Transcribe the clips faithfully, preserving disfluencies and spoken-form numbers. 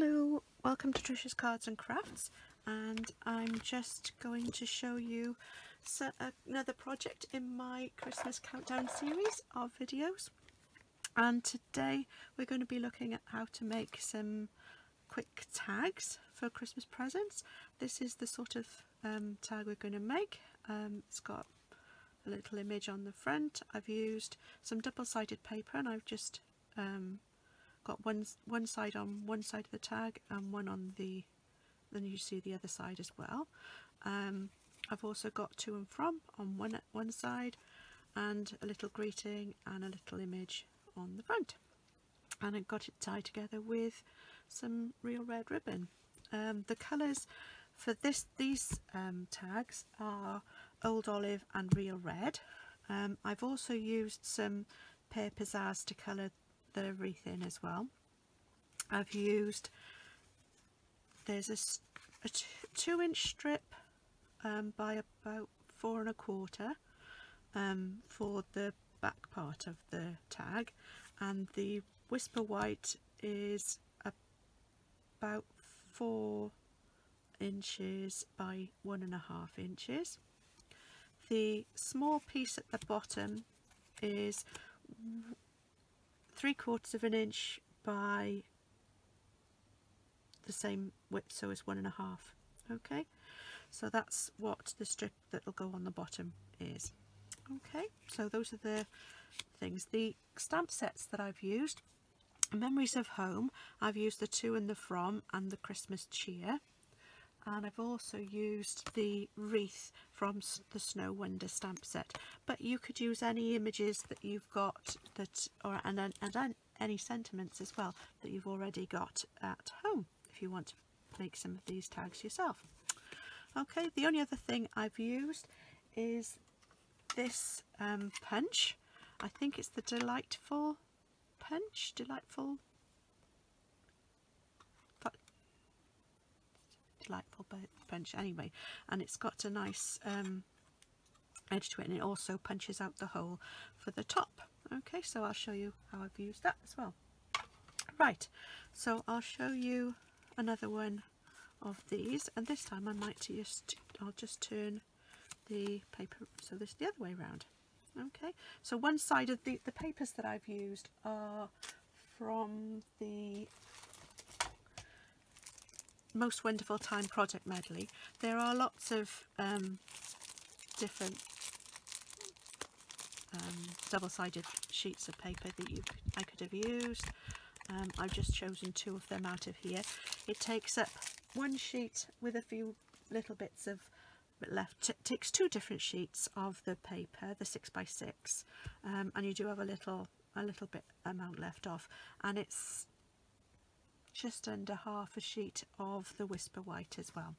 Hello, welcome to Tricia's Cards and Crafts, and I'm just going to show you another project in my Christmas countdown series of videos. And today we're going to be looking at how to make some quick tags for Christmas presents. This is the sort of um, tag we're going to make. Um, it's got a little image on the front. I've used some double-sided paper and I've just um, got one one side on one side of the tag and one on the then you see the other side as well. um, I've also got to and from on one one side and a little greeting and a little image on the front, and I've got it tied together with some real red ribbon. Um, the colours for this these um, tags are Old Olive and Real Red. um, I've also used some Pear Pizzazz to colour the wreath in as well. I've used there's a, a two inch strip um, by about four and a quarter um, for the back part of the tag, and the Whisper White is about four inches by one and a half inches. The small piece at the bottom is three quarters of an inch by the same width, so it's one and a half. Okay, so that's what the strip that will go on the bottom is. Okay, so those are the things. The stamp sets that I've used: Memories of Home, I've used the To and the From and the Christmas Cheer, and I've also used the wreath from the Snow Wonder stamp set. But you could use any images that you've got that or and and, and any sentiments as well that you've already got at home if you want to make some of these tags yourself. Okay, the only other thing I've used is this um, punch. I think it's the Delightful Punch, Delightful Delightful Punch anyway, and it's got a nice um, edge to it, and it also punches out the hole for the top. Okay, so I'll show you how I've used that as well. Right, so I'll show you another one of these, and this time I might just I'll just turn the paper so this the other way around. Okay, so one side of the the papers that I've used are from the Most Wonderful Time project medley. There are lots of um, different um, double-sided sheets of paper that you could, I could have used. Um, I've just chosen two of them out of here. It takes up one sheet with a few little bits of left. It takes two different sheets of the paper, the six by six, um, and you do have a little a little bit amount left off, and it's just under half a sheet of the Whisper White as well.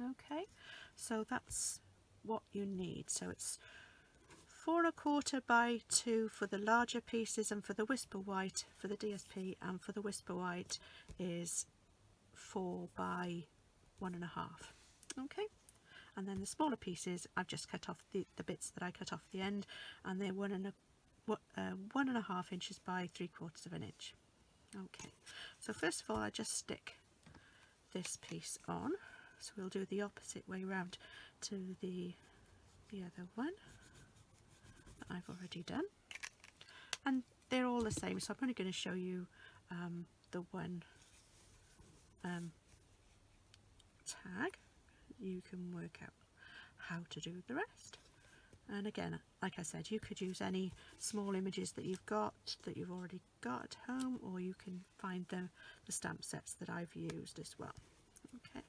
Okay, so that's what you need. So it's four and a quarter by two for the larger pieces, and for the Whisper White, for the D S P, and for the Whisper White is four by one and a half. Okay, and then the smaller pieces I've just cut off the, the bits that I cut off the end, and they're one and a uh, one and a half inches by three quarters of an inch. Okay, so first of all I just stick this piece on, so we'll do the opposite way round to the, the other one that I've already done, and they're all the same, so I'm only going to show you um, the one um, tag. You can work out how to do the rest, and again, like I said, you could use any small images that you've got that you've already got at home, or you can find the, the stamp sets that I've used as well. Okay,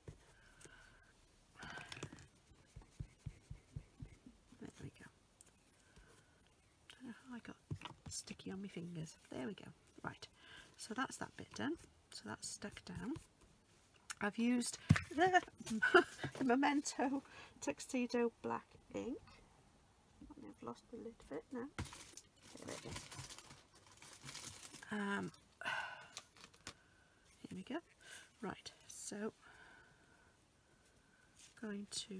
there we go. I don't know how I got sticky on my fingers. There we go. Right, so that's that bit done, so that's stuck down. I've used the, the Memento Tuxedo Black Ink. I've lost the lid of it now. Here it is. Um, here we go. Right, so I'm going to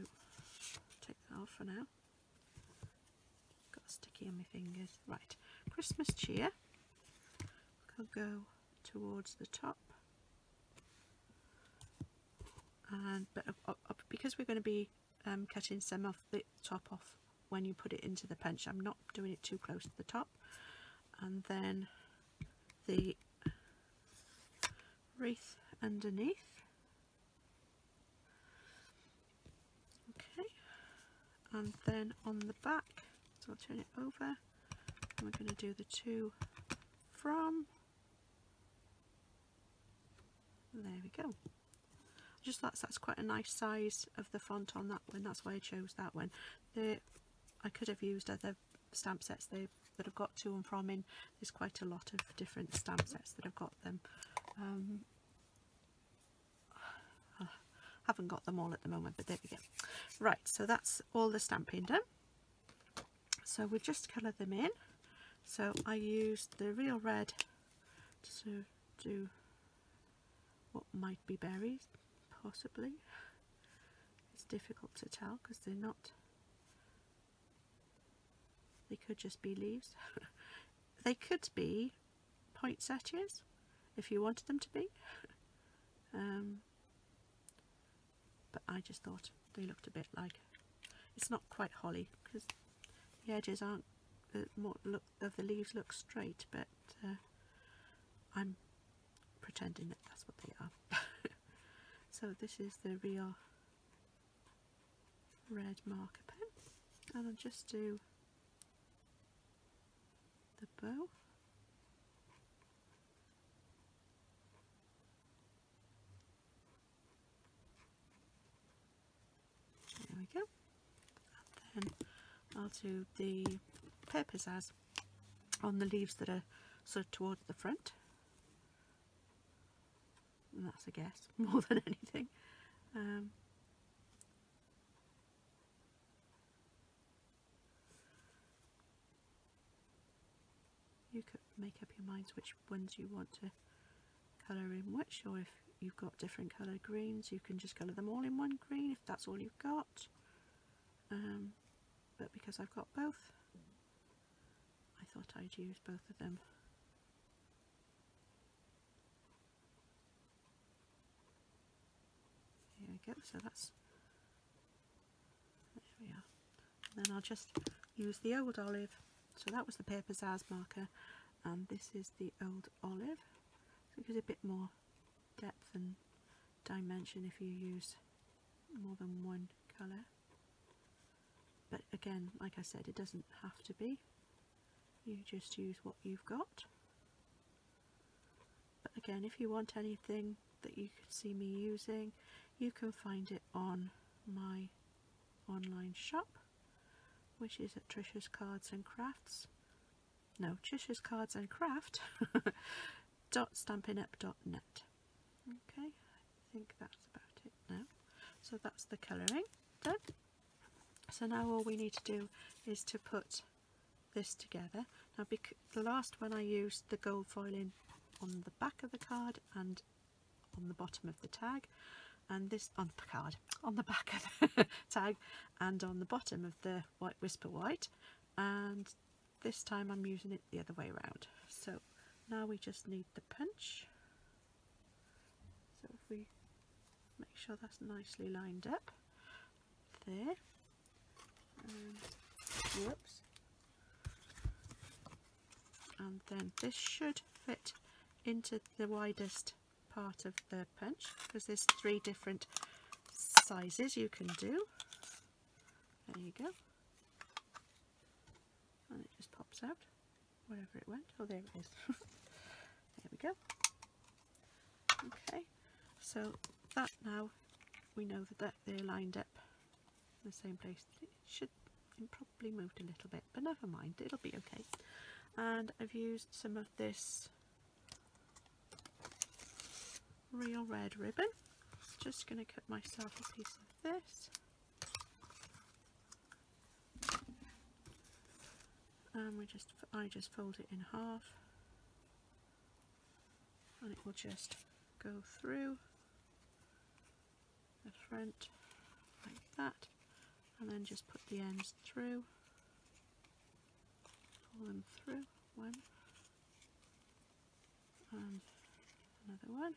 take that off for now. Got sticky on my fingers. Right, Christmas Cheer. I'll go towards the top and but uh, uh, because we're going to be um, cutting some of the top off when you put it into the punch, I'm not doing it too close to the top. And then the wreath underneath. Okay, and then on the back, so I'll turn it over, and we're going to do the two from. There we go. Just that's that's quite a nice size of the font on that one. That's why I chose that one. The I could have used other stamp sets they that I've got to and from in. There's quite a lot of different stamp sets that I've got them. Um, I haven't got them all at the moment, but there we go. Right, so that's all the stamping done. So we'll just colour them in. So I used the real red to do what might be berries, possibly. It's difficult to tell because they're not, they could just be leaves. They could be poinsettias if you wanted them to be, um, but I just thought they looked a bit like, it's not quite holly because the edges aren't, the more look of the leaves look straight, but uh, I'm pretending that that's what they are. So this is the real red marker pen, and I'll just do the bow. There we go. And then I'll do the pear pizzazz on the leaves that are sort of toward the front. And that's a guess more than anything. Um, you could make up your minds which ones you want to colour in which, or if you've got different colour greens you can just colour them all in one green if that's all you've got. Um, but because I've got both, I thought I'd use both of them. Go, so that's, there we are. And then I'll just use the old olive. So that was the Pear Pizzazz marker, and this is the old olive. So it gives a bit more depth and dimension if you use more than one colour, but again, like I said, it doesn't have to be, you just use what you've got. But again, if you want anything that you could see me using, you can find it on my online shop, which is at Tricia's Cards and Crafts. No, Tricia's Cards and Craft dot stampin up dot net. Okay, I think that's about it now. So that's the colouring done. So now all we need to do is to put this together. Now, because the last one I used the gold foiling on the back of the card and on the bottom of the tag, and this on the card on the back of the tag and on the bottom of the white whisper white, and this time I'm using it the other way around. So now we just need the punch. So if we make sure that's nicely lined up there, um, whoops, and then this should fit into the widest part of the punch because there's three different sizes you can do. There you go, and it just pops out wherever it went. Oh, there it is. There we go. Okay, so that now we know that, that they're lined up in the same place. It should have probably moved a little bit, but never mind, it'll be okay. And I've used some of this real red ribbon. Just going to cut myself a piece of this, and we just I just fold it in half, and it will just go through the front like that, and then just put the ends through, pull them through, one and another one.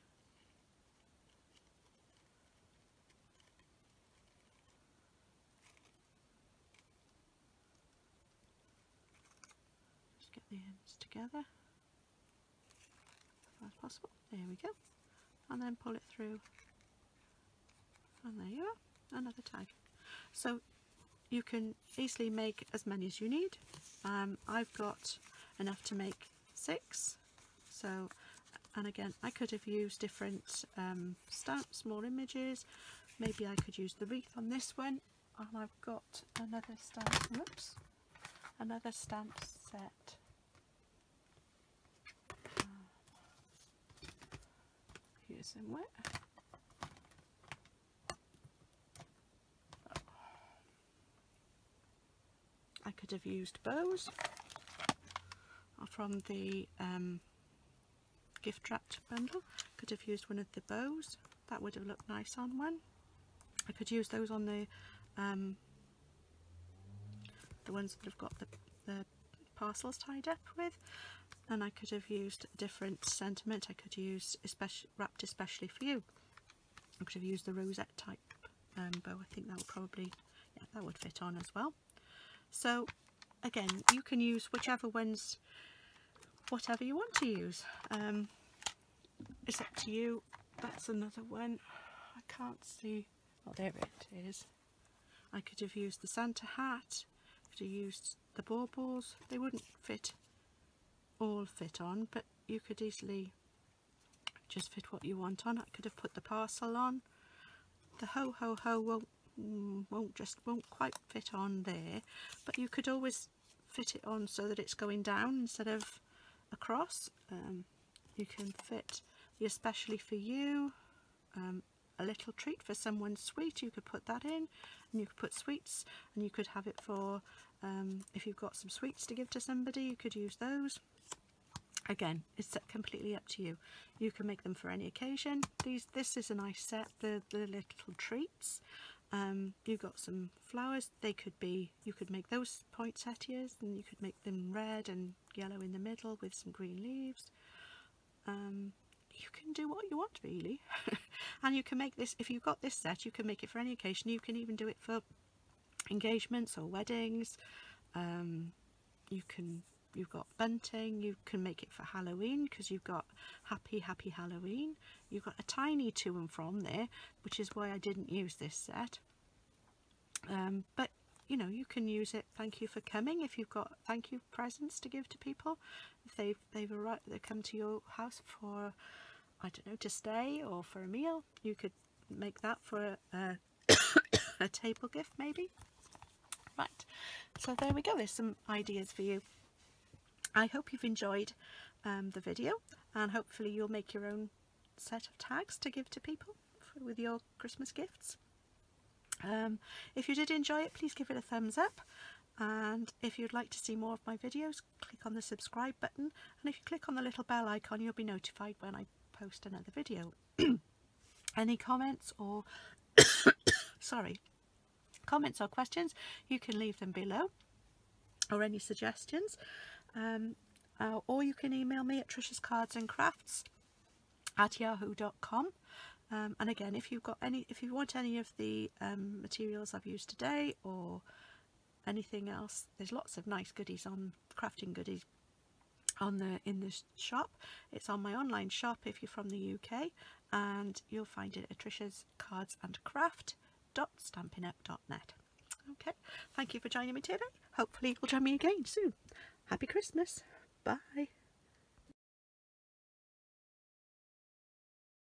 the ends together as possible. There we go. And then pull it through, and there you are, another tag. So you can easily make as many as you need. um, I've got enough to make six. So, and again, I could have used different um, stamps, more images. Maybe I could use the wreath on this one, and I've got another stamp, oops, another stamp set. Here somewhere. Oh. I could have used bows from the um, gift wrapped bundle. Could have used one of the bows, that would have looked nice on one. I could use those on the um, the ones that have got the, the parcels tied up with. And I could have used a different sentiment. I could use especially wrapped especially for you. I could have used the rosette type um, bow. I think that would probably, yeah, that would fit on as well. So again, you can use whichever ones, whatever you want to use. Um, it's up to you. That's another one. I can't see. Oh, there it is. I could have used the Santa hat. I could have used the baubles. They wouldn't fit. All fit on, but you could easily just fit what you want on. I could have put the parcel on. The ho ho ho won't won't just won't quite fit on there, but you could always fit it on so that it's going down instead of across. Um, you can fit the especially for you, um, a little treat for someone sweet. You could put that in, and you could put sweets, and you could have it for um, if you've got some sweets to give to somebody. You could use those. Again, it's completely up to you. You can make them for any occasion. These, this is a nice set, the, the little treats. Um, you've got some flowers. They could be, you could make those poinsettias, and you could make them red and yellow in the middle with some green leaves. Um, you can do what you want, really. And you can make this, if you've got this set, you can make it for any occasion. You can even do it for engagements or weddings. Um, you can... You've got bunting, you can make it for Halloween because you've got happy happy Halloween. You've got a tiny to and from there, which is why I didn't use this set. Um, but you know, you can use it. Thank you for coming. If you've got thank you presents to give to people, if they've they've arrived, they come to your house for, I don't know, to stay or for a meal, you could make that for a, a table gift maybe. Right, so there we go. There's some ideas for you. I hope you've enjoyed um, the video, and hopefully you'll make your own set of tags to give to people for, with your Christmas gifts. Um, if you did enjoy it, please give it a thumbs up, and if you'd like to see more of my videos, click on the subscribe button, and if you click on the little bell icon, you'll be notified when I post another video. Any comments or sorry, comments or questions, you can leave them below, or any suggestions. Um, uh, or you can email me at Tricia's Cards and Crafts at yahoo dot com. Um, and again, if you've got any, if you want any of the um, materials I've used today or anything else, there's lots of nice goodies on crafting goodies on the in the shop. It's on my online shop if you're from the U K, and you'll find it at Tricia's Cards and Craft dot stampin up dot net. Okay, thank you for joining me today. Hopefully you'll join me again soon. Happy Christmas. Bye.